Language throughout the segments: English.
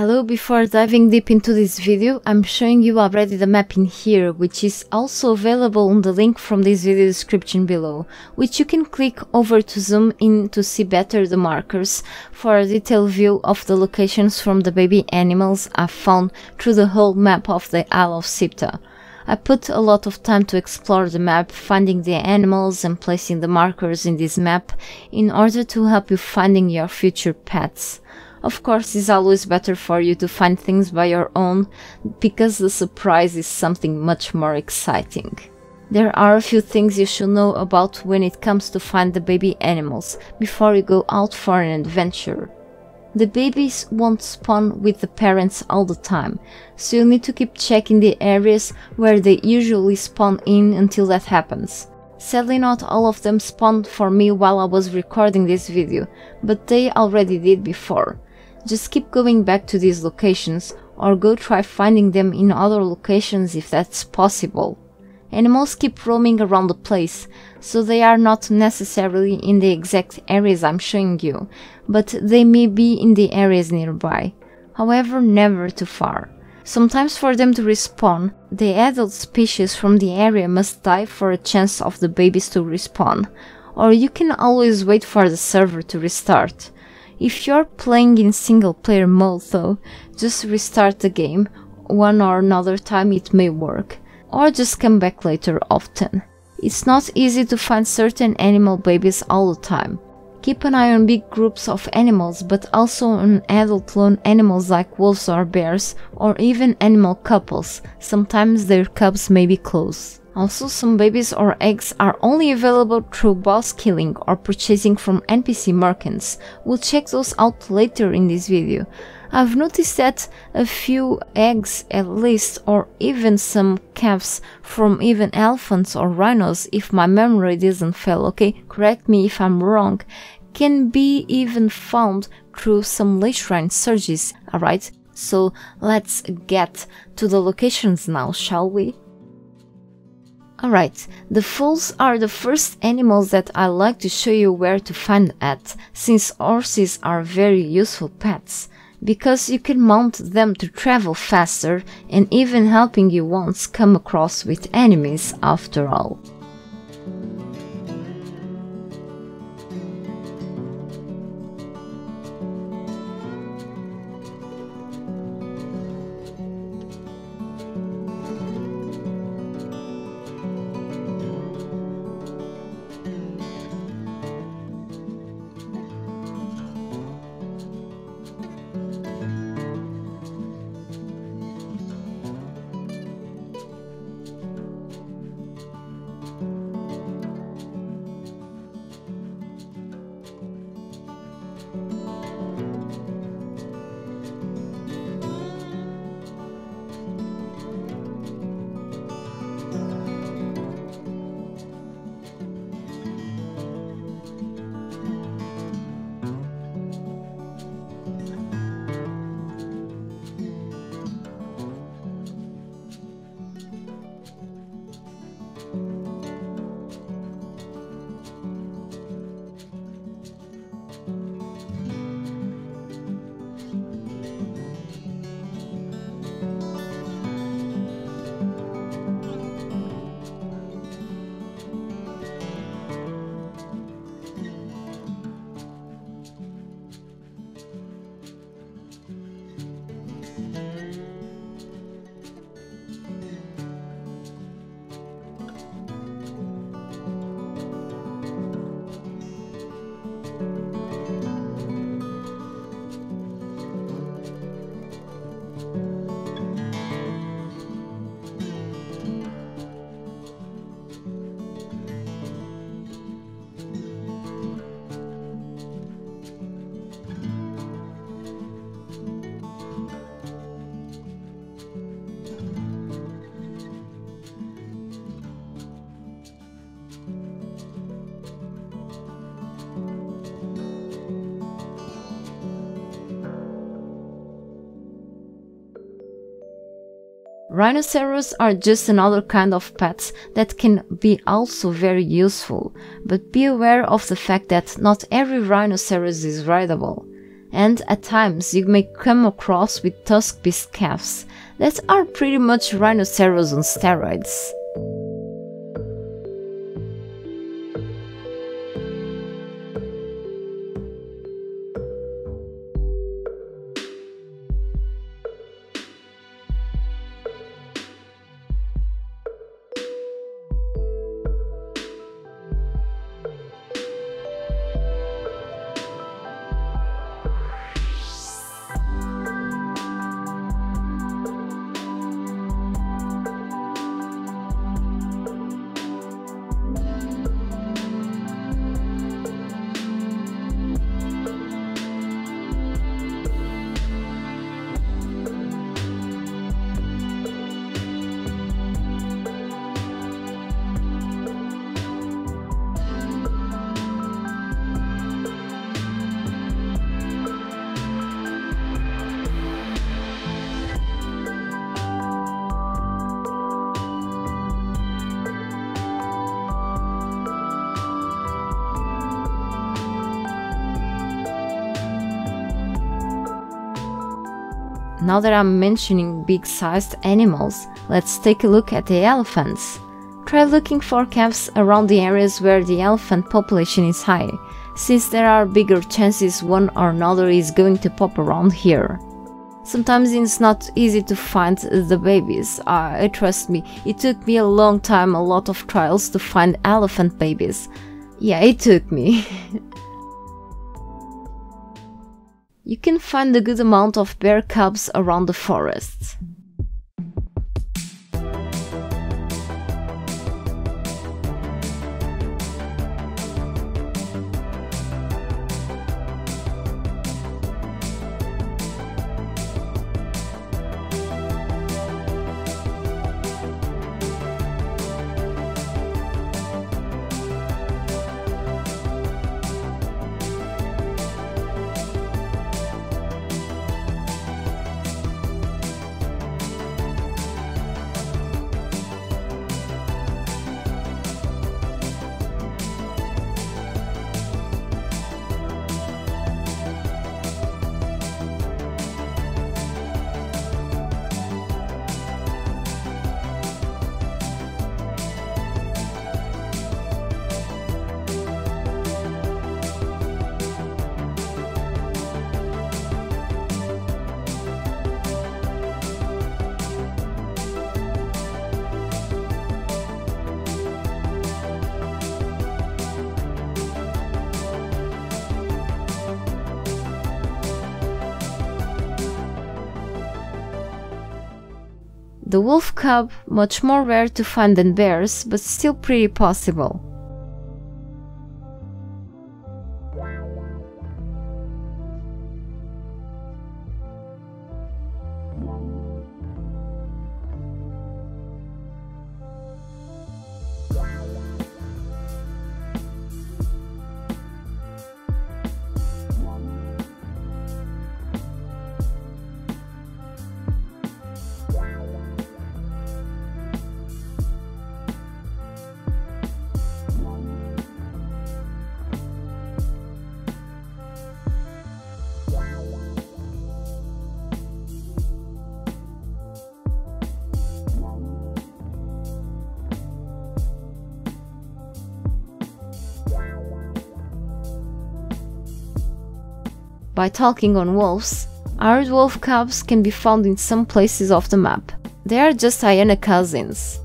Hello, before diving deep into this video, I'm showing you already the map in here, which is also available on the link from this video description below, which you can click over to zoom in to see better the markers for a detailed view of the locations from the baby animals I've found through the whole map of the Isle of Siptah. I put a lot of time to explore the map, finding the animals and placing the markers in this map in order to help you finding your future pets. Of course, it's always better for you to find things by your own, because the surprise is something much more exciting. There are a few things you should know about when it comes to find the baby animals before you go out for an adventure. The babies won't spawn with the parents all the time, so you'll need to keep checking the areas where they usually spawn in until that happens. Sadly, not all of them spawned for me while I was recording this video, but they already did before. Just keep going back to these locations, or go try finding them in other locations if that's possible. Animals keep roaming around the place, so they are not necessarily in the exact areas I'm showing you, but they may be in the areas nearby. However, never too far. Sometimes for them to respawn, the adult species from the area must die for a chance of the babies to respawn, or you can always wait for the server to restart. If you're playing in single player mode though, just restart the game, one or another time it may work, or just come back later often. It's not easy to find certain animal babies all the time. Keep an eye on big groups of animals, but also on adult-lone animals like wolves or bears, or even animal couples, sometimes their cubs may be close. Also, some babies or eggs are only available through boss killing or purchasing from NPC merchants. We'll check those out later in this video. I've noticed that a few eggs at least, or even some calves from even elephants or rhinos, if my memory doesn't fail, okay, correct me if I'm wrong, can be even found through some Lay Shrine surges, alright? So let's get to the locations now, shall we? Alright, the foals are the first animals that I like to show you where to find at, since horses are very useful pets, because you can mount them to travel faster and even helping you once come across with enemies after all. Rhinoceros are just another kind of pets that can be also very useful, but be aware of the fact that not every rhinoceros is rideable. and at times you may come across with Tuskbeast calves that are pretty much rhinoceros on steroids. Now that I'm mentioning big-sized animals, let's take a look at the elephants. Try looking for calves around the areas where the elephant population is high, since there are bigger chances one or another is going to pop around here. Sometimes it's not easy to find the babies. Trust me, it took me a long time, a lot of trials to find elephant babies. Yeah, it took me. You can find a good amount of bear cubs around the forest. The wolf cub, much more rare to find than bears, but still pretty possible. By talking on wolves, Aardwolf cubs can be found in some places off the map. They are just hyena cousins.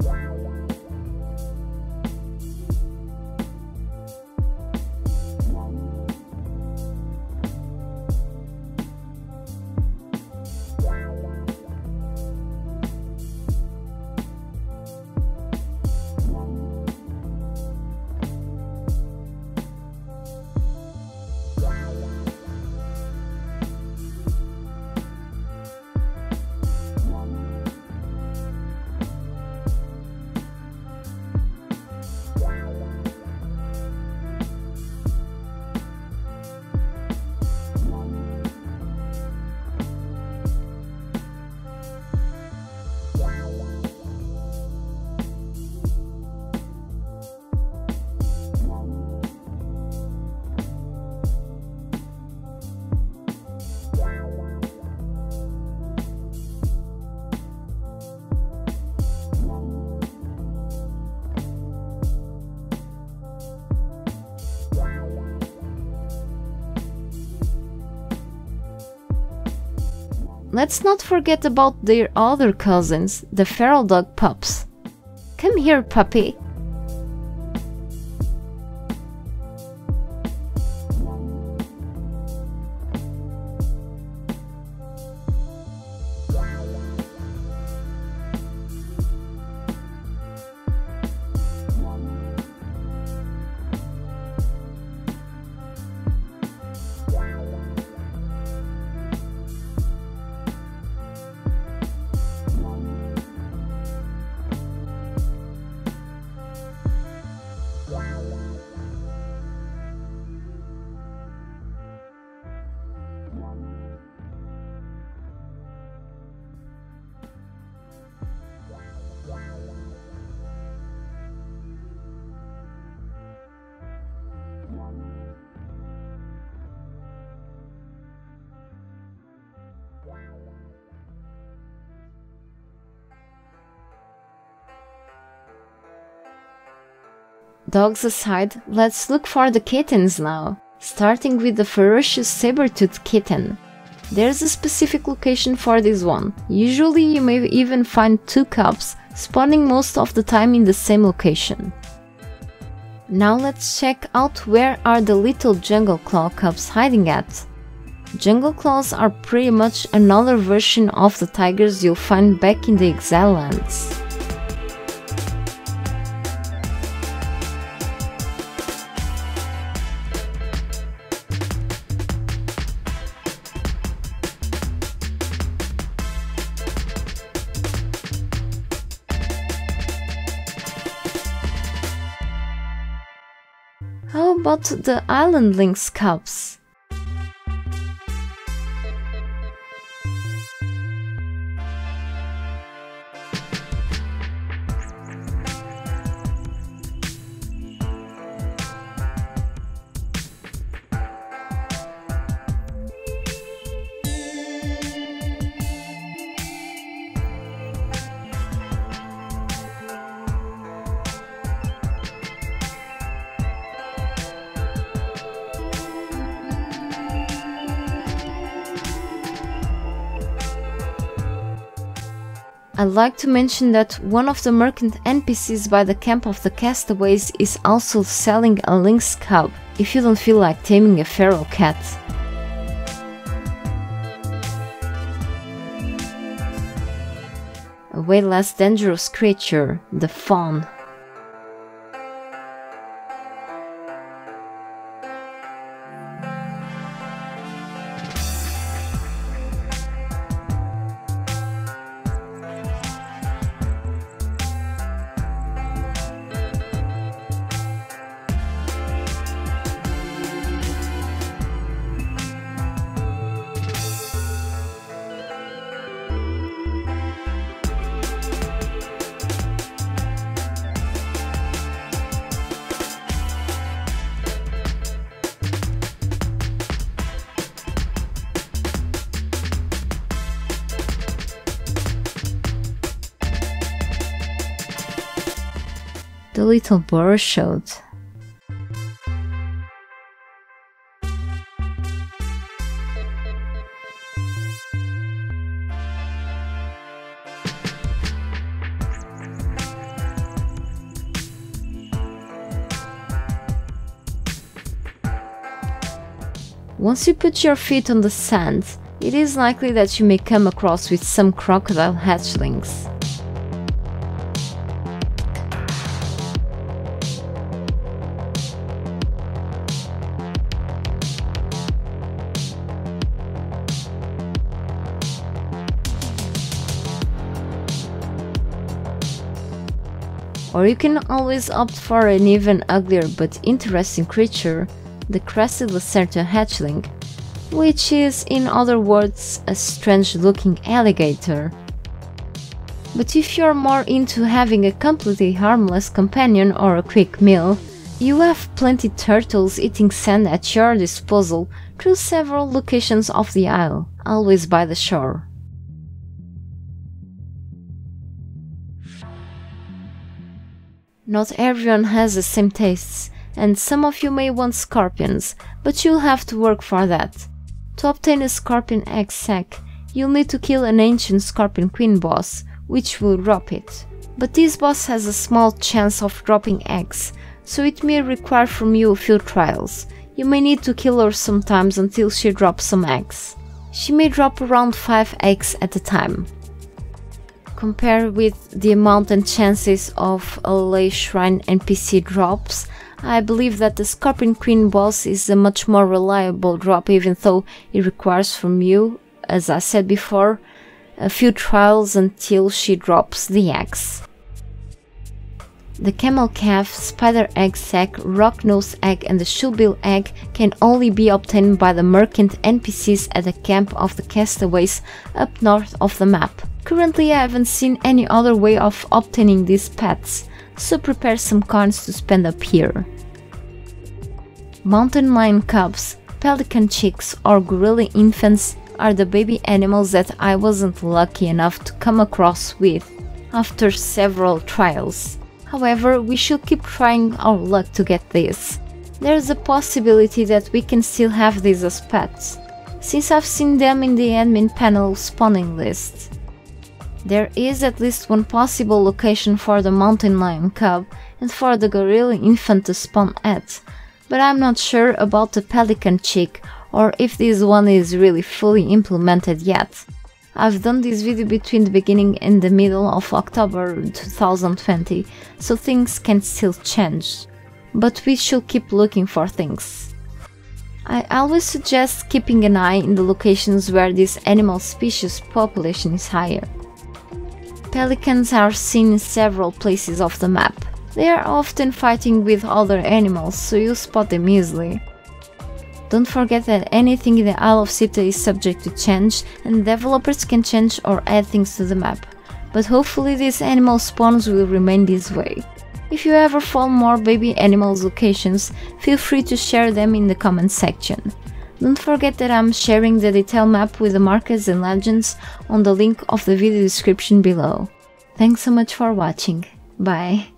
Let's not forget about their other cousins, the feral dog pups. Come here, puppy. Dogs aside, let's look for the kittens now, starting with the ferocious Sabretooth kitten. There's a specific location for this one. Usually you may even find two cubs, spawning most of the time in the same location. Now let's check out where are the little Jungle Claw cubs hiding at. Jungle Claws are pretty much another version of the tigers you'll find back in the Exile Lands. How about the Island Lynx cubs? I'd like to mention that one of the merchant NPCs by the camp of the castaways is also selling a lynx cub, if you don't feel like taming a feral cat. A way less dangerous creature, the fawn. The little burrow showed. Once you put your feet on the sand, it is likely that you may come across with some crocodile hatchlings. Or you can always opt for an even uglier but interesting creature, the Crested Lacerta hatchling, which is, in other words, a strange-looking alligator. But if you're more into having a completely harmless companion or a quick meal, you have plenty turtles eating sand at your disposal through several locations of the isle, always by the shore. Not everyone has the same tastes, and some of you may want scorpions, but you'll have to work for that. To obtain a scorpion egg sac, you'll need to kill an ancient Scorpion Queen boss, which will drop it. But this boss has a small chance of dropping eggs, so it may require from you a few trials. You may need to kill her sometimes until she drops some eggs. She may drop around 5 eggs at a time. Compared with the amount and chances of a Lay Shrine NPC drops, I believe that the Scorpion Queen boss is a much more reliable drop, even though it requires from you, as I said before, a few trials until she drops the eggs. The Camel Calf, Spider Egg Sack, Rocknose Egg and the Shoebill Egg can only be obtained by the merchant NPCs at the camp of the castaways up north of the map. Currently I haven't seen any other way of obtaining these pets, so prepare some coins to spend up here. Mountain lion cubs, pelican chicks or gorilla infants are the baby animals that I wasn't lucky enough to come across with after several trials. However, we should keep trying our luck to get this. There's a possibility that we can still have these as pets, since I've seen them in the admin panel spawning list. There is at least one possible location for the mountain lion cub and for the gorilla infant to spawn at, but I'm not sure about the pelican chick or if this one is really fully implemented yet. I've done this video between the beginning and the middle of October 2020, so things can still change, but we should keep looking for things. I always suggest keeping an eye in the locations where this animal species population is higher. Pelicans are seen in several places of the map. They are often fighting with other animals, so you'll spot them easily. Don't forget that anything in the Isle of Siptah is subject to change, and developers can change or add things to the map, but hopefully these animal spawns will remain this way. If you ever find more baby animals locations, feel free to share them in the comment section. Don't forget that I'm sharing the detailed map with the markers and legends on the link of the video description below. Thanks so much for watching. Bye!